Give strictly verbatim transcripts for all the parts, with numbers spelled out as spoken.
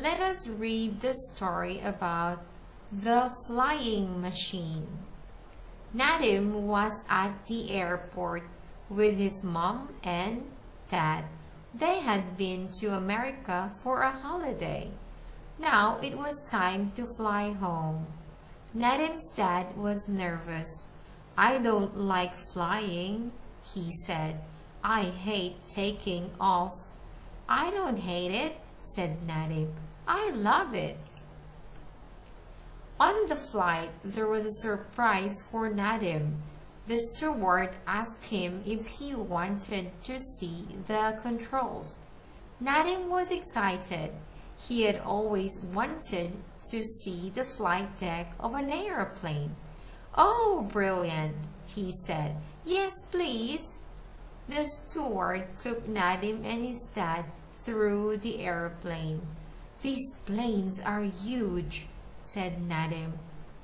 let us read the story about the flying machine. Nadim was at the airport with his mom and dad. They had been to America for a holiday. Now it was time to fly home. Nadim's dad was nervous. "I don't like flying," he said. "I hate taking off." "I don't hate it," said Nadim. "I love it." On the flight, there was a surprise for Nadim. The steward asked him if he wanted to see the controls. Nadim was excited. He had always wanted to see the flight deck of an airplane. "Oh, brilliant," he said. "Yes, please." The steward took Nadim and his dad through the airplane. "These planes are huge," said Nadim.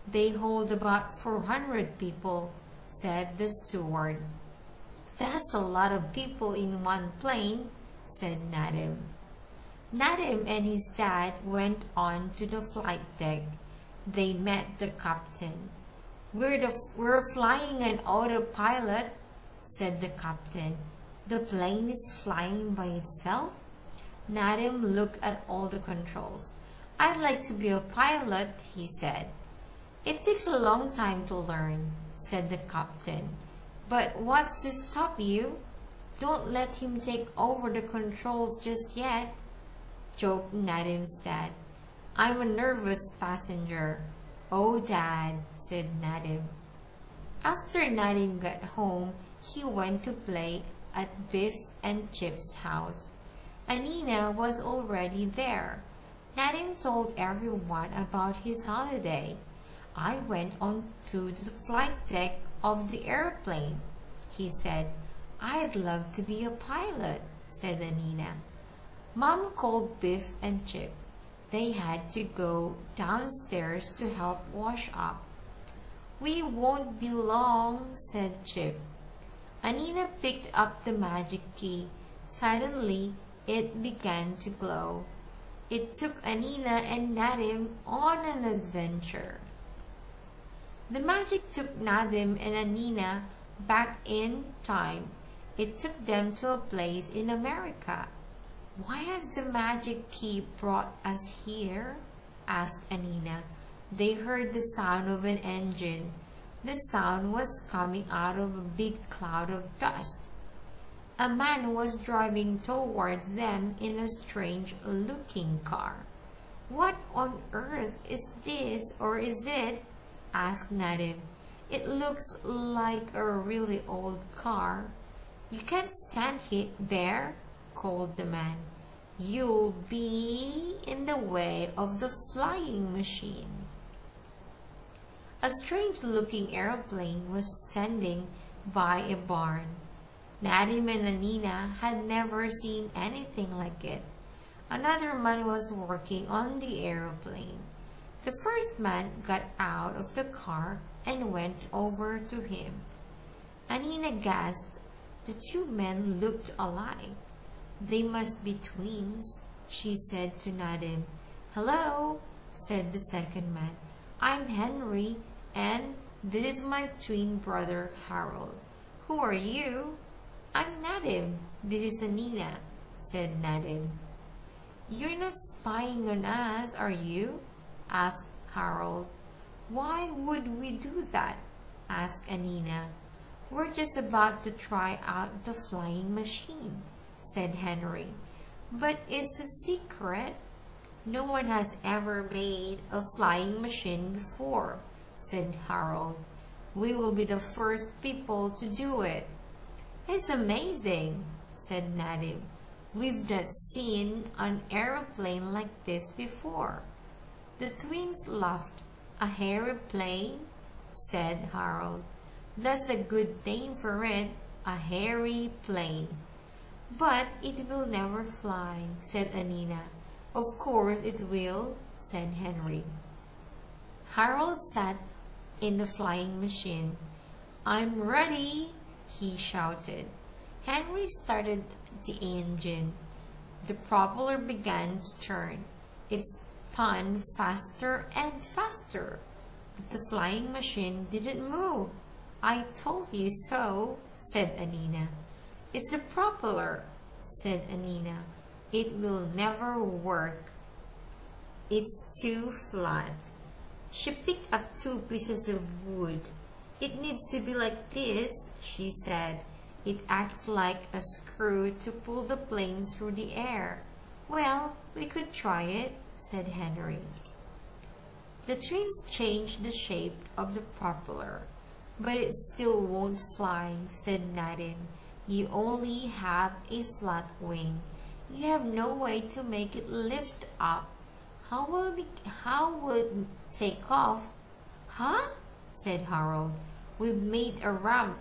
"They hold about four hundred people," said the steward. "That's a lot of people in one plane," said Nadim. Nadim and his dad went on to the flight deck. They met the captain. We're, the, we're flying an autopilot," said the captain. "The plane is flying by itself?" Nadim looked at all the controls. "I'd like to be a pilot," he said. "It takes a long time to learn," said the captain. "But what's to stop you? Don't let him take over the controls just yet," joked Nadim's dad. "I'm a nervous passenger." "Oh, Dad," said Nadim. After Nadim got home, he went to play at Biff and Chip's house. Anina was already there. Nadim told everyone about his holiday. "I went on to the flight deck of the airplane," he said. "I'd love to be a pilot," said Anina. Mom called Biff and Chip. They had to go downstairs to help wash up. "We won't be long," said Chip. Anina picked up the magic key. Suddenly, it began to glow. It took Anina and Nadim on an adventure. The magic took Nadim and Anina back in time. It took them to a place in America. "Why has the magic key brought us here?" asked Anina. They heard the sound of an engine. The sound was coming out of a big cloud of dust. A man was driving towards them in a strange-looking car. "What on earth is this, or is it?" asked Nadim. "It looks like a really old car." "You can't stand it there," called the man. "You'll be in the way of the flying machine." A strange-looking airplane was standing by a barn. Nadim and Anina had never seen anything like it. Another man was working on the airplane. The first man got out of the car and went over to him. Anina gasped. The two men looked alike. "They must be twins," she said to Nadim. "Hello," said the second man. "I'm Henry, and this is my twin brother, Harold. Who are you?" "I'm Nadim. This is Anina," said Nadim. "You're not spying on us, are you?" asked Harold. "Why would we do that?" asked Anina. "We're just about to try out the flying machine," said Henry. "But it's a secret. No one has ever made a flying machine before," said Harold. "We will be the first people to do it." "It's amazing," said Nadim. "We've not seen an aeroplane like this before." The twins laughed. "A hairy plane?" said Harold. "That's a good name for it, a hairy plane." "But it will never fly," said Anina. "Of course it will," said Henry. Harold sat in the flying machine. "I'm ready," he shouted. Henry started the engine. The propeller began to turn. its pun faster and faster. But the flying machine didn't move. "I told you so," said Anina. "It's a propeller," said Anina. "It will never work. It's too flat." She picked up two pieces of wood. "It needs to be like this," she said. "It acts like a screw to pull the plane through the air." "Well, we could try it," said Henry. The trees changed the shape of the propeller. "But it still won't fly," said Nadim. "You only have a flat wing. You have no way to make it lift up. How will it, how will it take off?" "Huh?" said Harold. "We've made a ramp.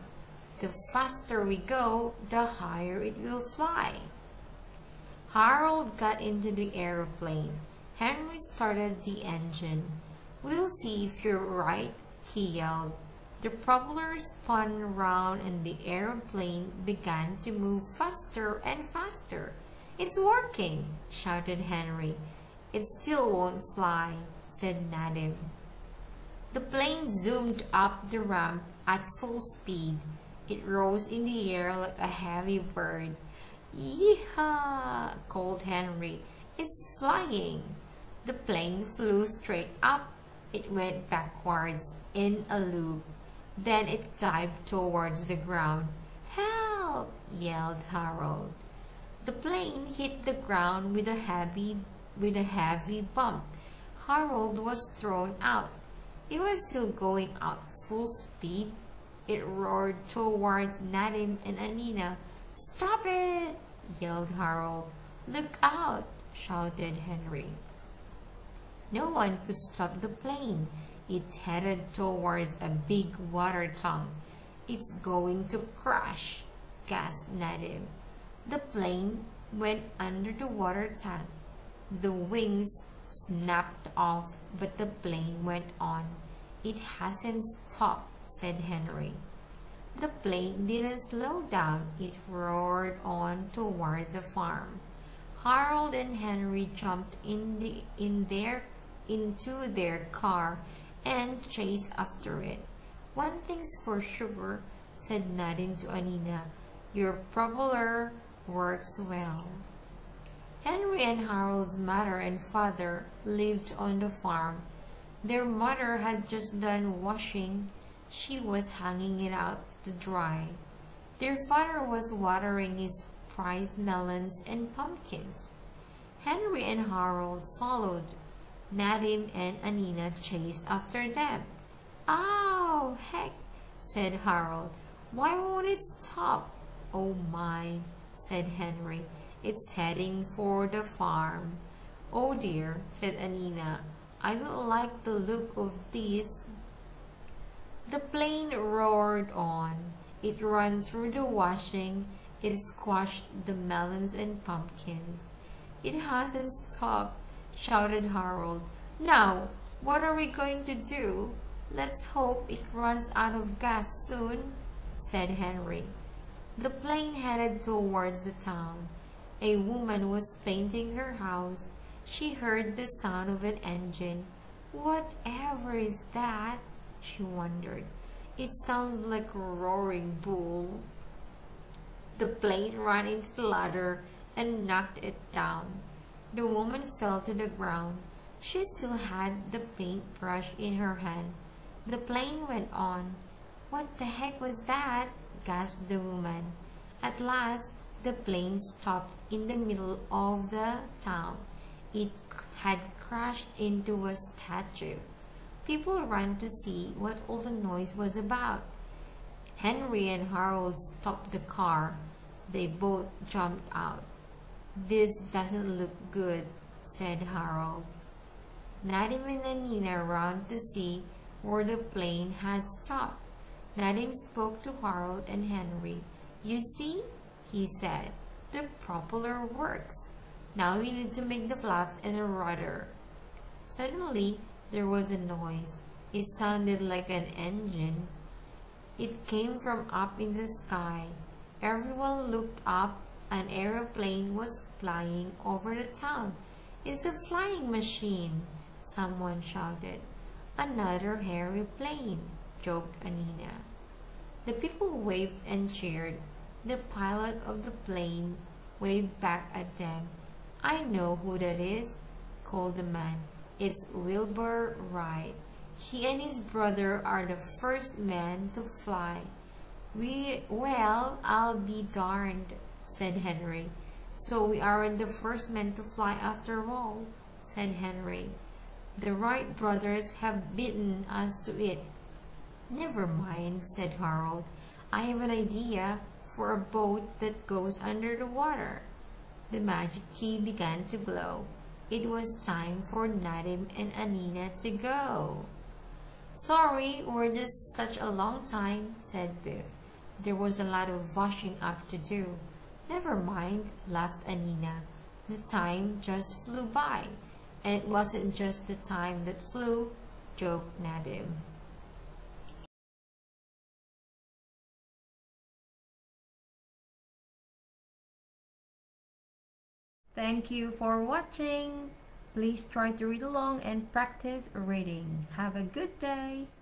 The faster we go, the higher it will fly." Harold got into the aeroplane. Henry started the engine. "We'll see if you're right," he yelled. The propeller spun round and the aeroplane began to move faster and faster. "It's working," shouted Henry. "It still won't fly," said Nadim. The plane zoomed up the ramp at full speed. It rose in the air like a heavy bird. "Yee-haw!" called Henry. "It's flying." The plane flew straight up. It went backwards in a loop. Then it dived towards the ground. "Help!" yelled Harold. The plane hit the ground with a heavy, with a heavy bump. Harold was thrown out. It was still going out full speed. It roared towards Nadim and Anina. "Stop it!" yelled Harold. "Look out!" shouted Henry. No one could stop the plane. It headed towards a big water tank. "It's going to crash," gasped Nadim. The plane went under the water tank. The wings snapped off, but the plane went on. "It hasn't stopped," said Henry. The plane didn't slow down. It roared on towards the farm. Harold and Henry jumped in the in their into their car and chased after it. "One thing's for sure," said Nadim to Anina. "Your propeller works well." Henry and Harold's mother and father lived on the farm. Their mother had just done washing. She was hanging it out to dry. Their father was watering his prize melons and pumpkins. Henry and Harold followed. Nadim and Anina chased after them. "Ow, heck," said Harold. "Why won't it stop?" "Oh my," said Henry. "It's heading for the farm." "Oh dear," said Anina. "I don't like the look of this." The plane roared on. It ran through the washing. It squashed the melons and pumpkins. "It hasn't stopped," shouted Harold. "Now, what are we going to do?" "Let's hope it runs out of gas soon," said Henry. The plane headed towards the town. A woman was painting her house. She heard the sound of an engine. "Whatever is that?" she wondered. "It sounds like a roaring bull." The plane ran into the ladder and knocked it down. The woman fell to the ground. She still had the paintbrush in her hand. The plane went on. "What the heck was that?" gasped the woman. At last, the plane stopped in the middle of the town. It had crashed into a statue. People ran to see what all the noise was about. Henry and Harold stopped the car. They both jumped out. "This doesn't look good," said Harold. Nadim and Anina ran to see where the plane had stopped. Nadim spoke to Harold and Henry. "You see," he said, "the propeller works. Now we need to make the flaps and a rudder." Suddenly, there was a noise. It sounded like an engine. It came from up in the sky. Everyone looked up. An aeroplane was flying over the town. It's a flying machine," someone shouted. "Another hairy plane," joked Anina. The people waved and cheered. The pilot of the plane waved back at them. "I know who that is," called the man. "It's Wilbur Wright. He and his brother are the first men to fly." We, well, I'll be darned," said Henry. "So we aren't the first men to fly after all," said Henry. "The Wright brothers have beaten us to it." "Never mind," said Harold. "I have an idea for a boat that goes under the water." The magic key began to blow. It was time for Nadim and Anina to go. "Sorry, we're just such a long time," said Biff. There was a lot of washing up to do. "Never mind," laughed Anina. The time just flew by. "And it wasn't just the time that flew," joked Nadim. Thank you for watching. Please try to read along and practice reading. Have a good day.